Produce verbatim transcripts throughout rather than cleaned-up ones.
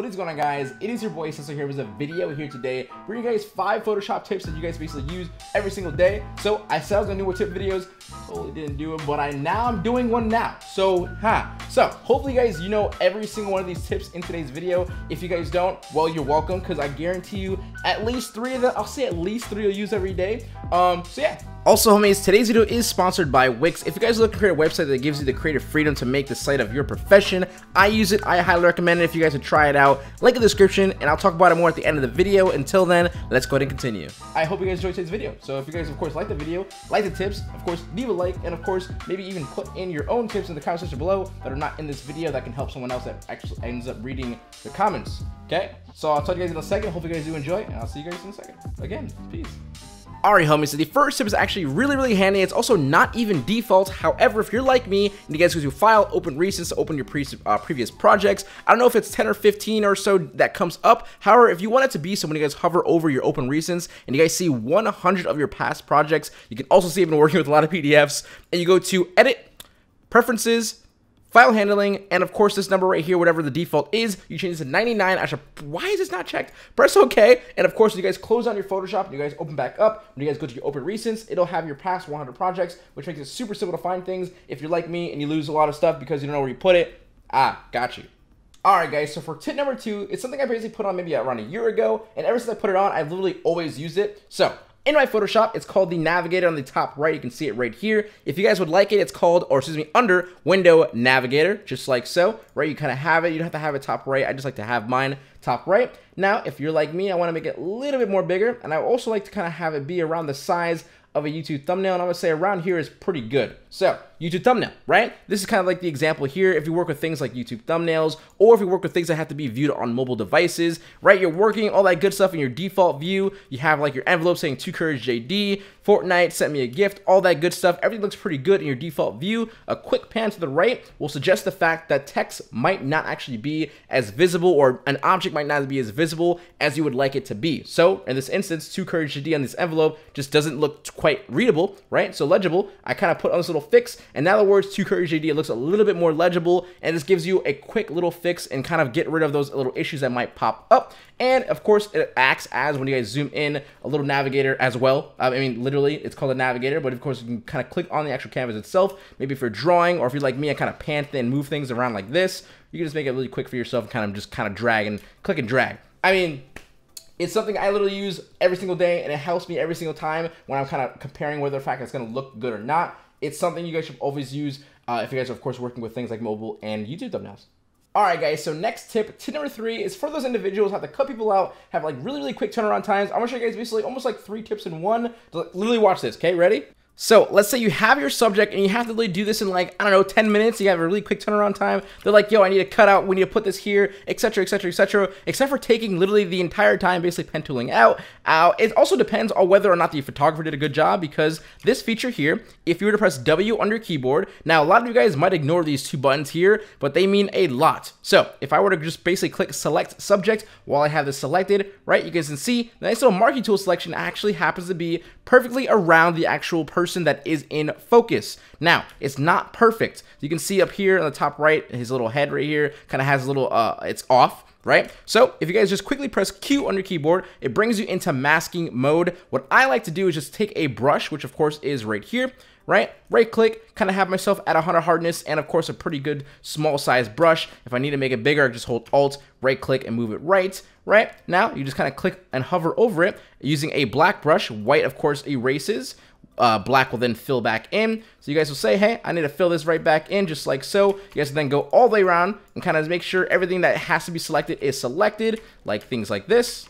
What is going on, guys? It is your boy Seso here with a video here today for you guys, five Photoshop tips that you guys basically use every single day. So I said I was gonna do more tip videos, totally didn't do them, but I now I'm doing one now. So ha. So hopefully, guys, you know every single one of these tips in today's video. If you guys don't, well, you're welcome, because I guarantee you at least three of them. I'll say at least three you'll use every day. Um. So yeah. Also, homies, today's video is sponsored by Wix. If you guys are looking to create a website that gives you the creative freedom to make the site of your profession, I use it. I highly recommend it if you guys would try it out. Link in the description, and I'll talk about it more at the end of the video. Until then, let's go ahead and continue. I hope you guys enjoyed today's video. So if you guys, of course, like the video, like the tips, of course, leave a like, and of course, maybe even put in your own tips in the comment section below that are not in this video that can help someone else that actually ends up reading the comments, okay? So I'll talk to you guys in a second. Hope you guys do enjoy, and I'll see you guys in a second. Again, peace. Alright, homies, so the first tip is actually really, really handy. It's also not even default. However, if you're like me and you guys go to File, Open Recents to open your pre uh, previous projects, I don't know if it's ten or fifteen or so that comes up. However, if you want it to be, so when you guys hover over your Open Recents and you guys see one hundred of your past projects, you can also see I've been working with a lot of P D Fs, and you go to Edit, Preferences, File Handling, and of course this number right here, whatever the default is, you change this to ninety-nine. I should, why is this not checked? Press OK, and of course when you guys close down your Photoshop and you guys open back up, when you guys go to your Open Recents, it'll have your past one hundred projects, which makes it super simple to find things. If you're like me and you lose a lot of stuff because you don't know where you put it, ah, got you. Alright, guys, so for tip number two, it's something I basically put on maybe around a year ago, and ever since I put it on, I've literally always used it. So in my Photoshop, it's called the Navigator on the top right. You can see it right here. If you guys would like it, it's called, or excuse me, under Window Navigator, just like so, right? You kind of have it. You don't have to have it top right. I just like to have mine top right. Now, if you're like me, I want to make it a little bit more bigger, and I also like to kind of have it be around the size of a YouTube thumbnail, and I would say around here is pretty good. So YouTube thumbnail, right? This is kind of like the example here. If you work with things like YouTube thumbnails, or if you work with things that have to be viewed on mobile devices, right? You're working all that good stuff in your default view. You have like your envelope saying to Courage J D, Fortnite sent me a gift, all that good stuff. Everything looks pretty good in your default view. A quick pan to the right will suggest the fact that text might not actually be as visible, or an object might not be as visible as you would like it to be. So in this instance, to Courage J D on this envelope just doesn't look quite readable, right? So legible. I kind of put on this little fix, and now the words to Courage J D, it looks a little bit more legible, and this gives you a quick little fix and kind of get rid of those little issues that might pop up. And of course, it acts as, when you guys zoom in, a little navigator as well. I mean, literally, it's called a navigator, but of course, you can kind of click on the actual canvas itself. Maybe if you're drawing, or if you're like me, I kind of pan and move things around like this. You can just make it really quick for yourself and kind of just kind of drag and click and drag. I mean, it's something I literally use every single day, and it helps me every single time when I'm kind of comparing whether the fact it's going to look good or not. It's something you guys should always use uh, if you guys are, of course, working with things like mobile and YouTube thumbnails. All right, guys, so next tip, tip number three, is for those individuals who have to cut people out, have like really, really quick turnaround times. I'm gonna show you guys basically almost like three tips in one. Literally watch this, okay, ready? So let's say you have your subject and you have to really do this in like, I don't know, ten minutes. You have a really quick turnaround time. They're like, yo, I need to cut out. We need to put this here, et cetera, et cetera, et cetera, except for taking literally the entire time, basically pen tooling out. Uh, it also depends on whether or not the photographer did a good job, because this feature here, if you were to press W on your keyboard, now a lot of you guys might ignore these two buttons here, but they mean a lot. So if I were to just basically click select subject while I have this selected, right, you guys can see the nice little marquee tool selection actually happens to be perfectly around the actual person that is in focus. Now, it's not perfect. You can see up here on the top right, his little head right here kind of has a little, uh, it's off, right? So if you guys just quickly press Q on your keyboard, it brings you into masking mode. What I like to do is just take a brush, which of course is right here, right? Right click, kind of have myself at one hundred hardness, and of course a pretty good small size brush. If I need to make it bigger, I just hold Alt, right click, and move it right. Right now, you just kind of click and hover over it using a black brush. White, of course, erases. Uh, black will then fill back in. So you guys will say, hey, I need to fill this right back in, just like so. You guys will then go all the way around and kind of make sure everything that has to be selected is selected, like things like this.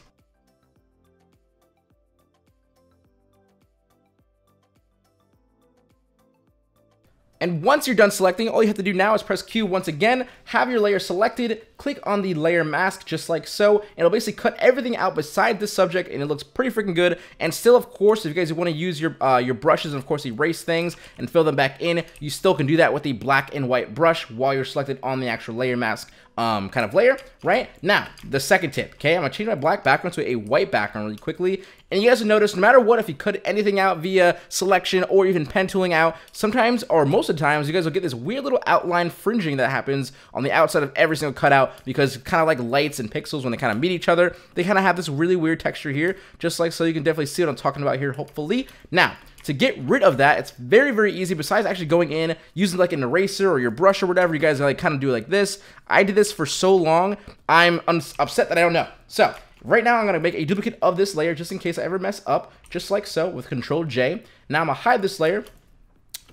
And once you're done selecting, all you have to do now is press Q once again, have your layer selected, click on the layer mask just like so, and it'll basically cut everything out beside the subject, and it looks pretty freaking good. And still, of course, if you guys want to use your uh, your brushes and of course erase things and fill them back in, you still can do that with the black and white brush while you're selected on the actual layer mask um, kind of layer, right? Now, the second tip, okay? I'm gonna change my black background to a white background really quickly. And you guys will notice, no matter what, if you cut anything out via selection or even pen tooling out, sometimes, or most of the times, you guys will get this weird little outline fringing that happens on the outside of every single cutout, because kind of like lights and pixels, when they kind of meet each other, they kind of have this really weird texture here, just like so. You can definitely see what I'm talking about here, hopefully. Now, to get rid of that, it's very, very easy. Besides actually going in, using like an eraser or your brush or whatever, you guys like kind of do like this. I did this for so long, I'm upset that I don't know. So right now I'm gonna make a duplicate of this layer just in case I ever mess up, just like so, with Control J. Now I'm gonna hide this layer.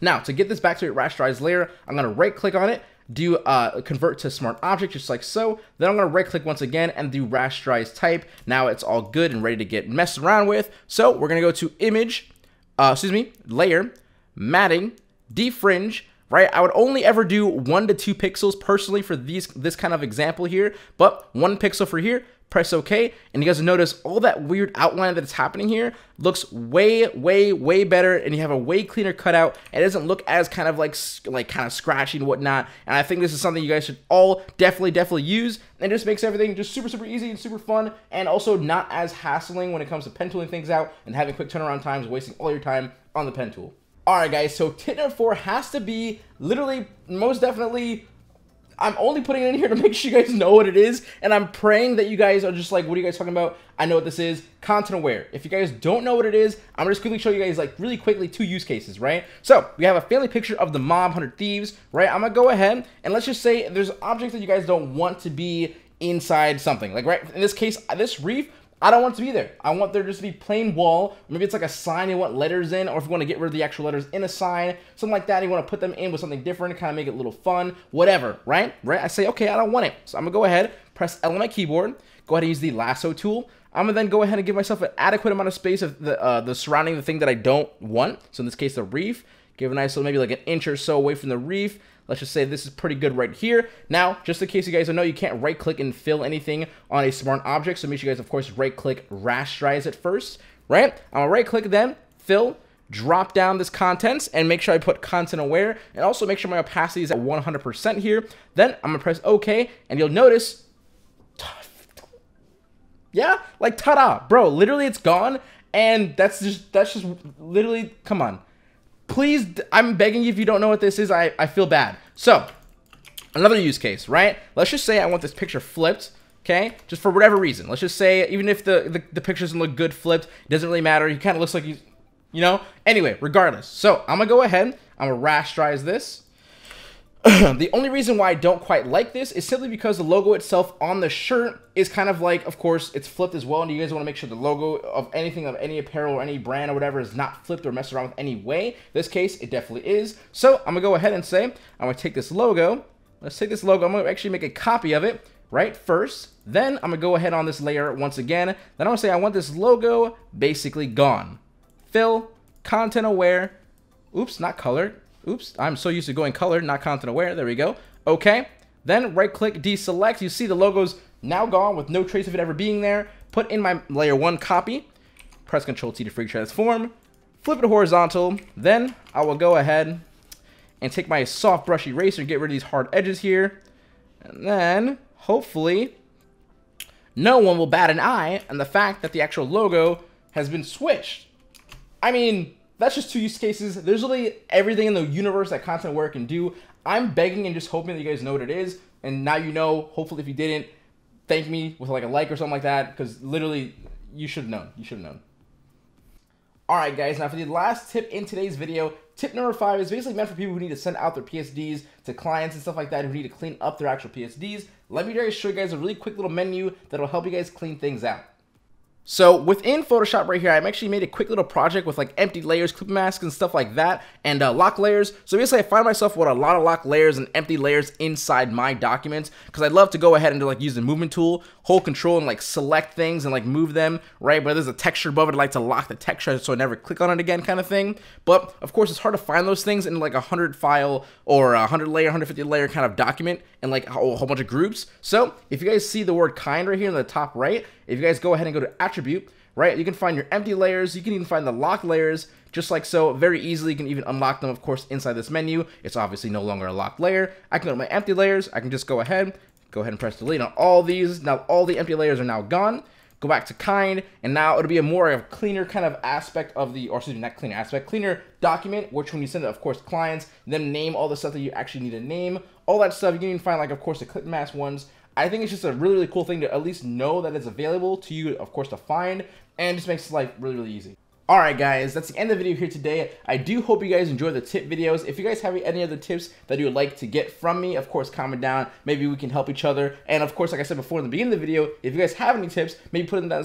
Now, to get this back to a rasterized layer, I'm gonna right click on it, do uh, convert to smart object, just like so. Then I'm gonna right click once again and do rasterize type. Now it's all good and ready to get messed around with. So we're gonna go to image, uh, excuse me, layer, matting, defringe, right? I would only ever do one to two pixels personally for these this kind of example here, but one pixel for here. Press OK, and you guys will notice all that weird outline that's happening here looks way, way, way better, and you have a way cleaner cutout. It doesn't look as kind of like, like kind of scratchy and whatnot, and I think this is something you guys should all definitely, definitely use, and just makes everything just super, super easy and super fun, and also not as hassling when it comes to pen tooling things out and having quick turnaround times, wasting all your time on the pen tool. All right, guys, so tip number four has to be literally, most definitely, I'm only putting it in here to make sure you guys know what it is, and I'm praying that you guys are just like, what are you guys talking about? I know what this is, content aware. If you guys don't know what it is, I'm gonna just quickly show you guys like really quickly two use cases, right? So we have a family picture of the mob, Hundred Thieves, right? I'm gonna go ahead and let's just say there's objects that you guys don't want to be inside something. Like, right, in this case, this reef, I don't want it to be there. I want there just to be plain wall. Maybe it's like a sign you want letters in, or if you want to get rid of the actual letters in a sign, something like that, you want to put them in with something different, kind of make it a little fun, whatever, right? Right? I say, okay, I don't want it. So I'm gonna go ahead, press L on my keyboard, go ahead and use the lasso tool. I'm gonna then go ahead and give myself an adequate amount of space of the, uh, the surrounding the thing that I don't want. So in this case, the reef. Give a nice little, maybe like an inch or so away from the reef. Let's just say this is pretty good right here. Now, just in case you guys don't know, you can't right click and fill anything on a smart object. So make sure you guys, of course, right click, rasterize it first, right? I'm gonna right click then, fill, drop down this contents, and make sure I put content aware, and also make sure my opacity is at one hundred percent here. Then I'm gonna press OK, and you'll notice, yeah, like ta-da, bro, literally it's gone. And that's just, that's just literally, come on. Please, I'm begging you, if you don't know what this is, I, I feel bad. So, another use case, right? Let's just say I want this picture flipped, okay? Just for whatever reason. Let's just say, even if the, the, the picture doesn't look good flipped, it doesn't really matter. He kind of looks like he's, you know? Anyway, regardless. So, I'm going to go ahead. I'm going to rasterize this. The only reason why I don't quite like this is simply because the logo itself on the shirt is kind of like, of course, it's flipped as well, and you guys want to make sure the logo of anything, of any apparel or any brand or whatever, is not flipped or messed around with any way. In this case, it definitely is. So I'm gonna go ahead and say, I'm gonna take this logo, let's take this logo, I'm gonna actually make a copy of it, right, first, then I'm gonna go ahead on this layer once again, then I'm gonna say I want this logo basically gone. Fill, content aware, oops, not colored. Oops, I'm so used to going color, not content aware. There we go. Okay, then right click, deselect. You see the logo's now gone with no trace of it ever being there. Put in my layer one copy, press Control T to freak transform, flip it horizontal. Then I will go ahead and take my soft brush eraser, get rid of these hard edges here. And then hopefully no one will bat an eye on the fact that the actual logo has been squished. I mean, that's just two use cases. There's really everything in the universe that content aware can do. I'm begging and just hoping that you guys know what it is. And now you know. Hopefully, if you didn't, thank me with like a like or something like that, because literally, you should have known. You should have known. All right, guys. Now for the last tip in today's video. Tip number five is basically meant for people who need to send out their P S Ds to clients and stuff like that, who need to clean up their actual P S Ds. Let me guys show you guys a really quick little menu that'll help you guys clean things out. So within Photoshop right here, I've actually made a quick little project with like empty layers, clip masks and stuff like that, and uh, lock layers. So basically I find myself with a lot of lock layers and empty layers inside my documents, because I love to go ahead and to, like, use the movement tool, hold control and like select things and like move them, right? But there's a texture above it, I like to lock the texture so I never click on it again, kind of thing. But of course it's hard to find those things in like a hundred file or a hundred layer, one hundred fifty layer kind of document and like a whole bunch of groups. So if you guys see the word kind right here in the top right, if you guys go ahead and go to attribute, right, you can find your empty layers, you can even find the locked layers, just like so, very easily. You can even unlock them, of course, inside this menu. It's obviously no longer a locked layer. I can go to my empty layers, I can just go ahead, Go ahead and press delete on all these. Now all the empty layers are now gone. Go back to kind, and now it'll be a more of cleaner kind of aspect of the, or excuse me, not cleaner aspect, cleaner document, which when you send it, of course, clients, then name all the stuff that you actually need to name, all that stuff. You can even find, like, of course, the clip mask ones. I think it's just a really, really cool thing to at least know that it's available to you, of course, to find, and it just makes life really, really easy. Alright guys, that's the end of the video here today. I do hope you guys enjoy the tip videos. If you guys have any other tips that you would like to get from me, of course, comment down. Maybe we can help each other. And of course, like I said before in the beginning of the video, if you guys have any tips, maybe put them down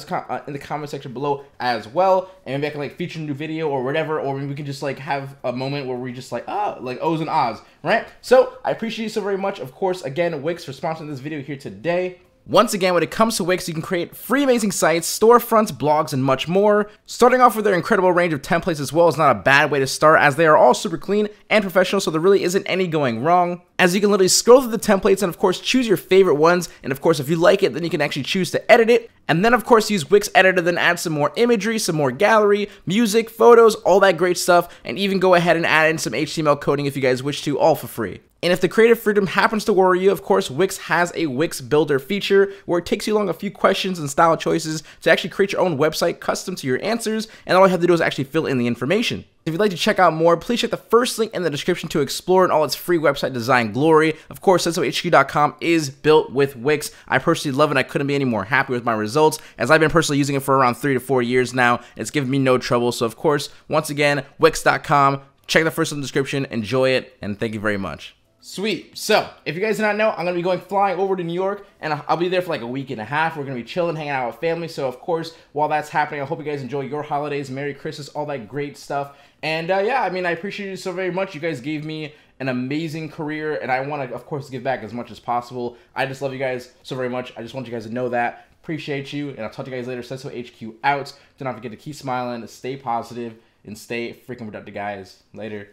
in the comment section below as well. And maybe I can like feature a new video or whatever, or maybe we can just like have a moment where we just like, ah, oh, like O's and Oz, right? So I appreciate you so very much. Of course, again, Wix for sponsoring this video here today. Once again, when it comes to Wix, you can create free amazing sites, storefronts, blogs, and much more. Starting off with their incredible range of templates as well is not a bad way to start, as they are all super clean and professional, so there really isn't any going wrong, as you can literally scroll through the templates and of course choose your favorite ones, and of course if you like it then you can actually choose to edit it, and then of course use Wix Editor, then add some more imagery, some more gallery, music, photos, all that great stuff, and even go ahead and add in some H T M L coding if you guys wish to, all for free. And if the creative freedom happens to worry you, of course, Wix has a Wix Builder feature where it takes you along a few questions and style choices to actually create your own website custom to your answers, and all you have to do is actually fill in the information. If you'd like to check out more, please check the first link in the description to explore in all its free website design glory. Of course, Seso H Q dot com is built with Wix. I personally love it. I couldn't be any more happy with my results, as I've been personally using it for around three to four years now. It's given me no trouble. So, of course, once again, Wix dot com. Check the first link in the description. Enjoy it, and thank you very much. Sweet. So, if you guys do not know, I'm going to be going flying over to New York, and I'll be there for like a week and a half. We're going to be chilling, hanging out with family. So, of course, while that's happening, I hope you guys enjoy your holidays, Merry Christmas, all that great stuff. And, uh, yeah, I mean, I appreciate you so very much. You guys gave me an amazing career, and I want to, of course, give back as much as possible. I just love you guys so very much. I just want you guys to know that. Appreciate you, and I'll talk to you guys later. Seso H Q out. Do not forget to keep smiling, stay positive, and stay freaking productive, guys. Later.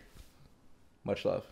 Much love.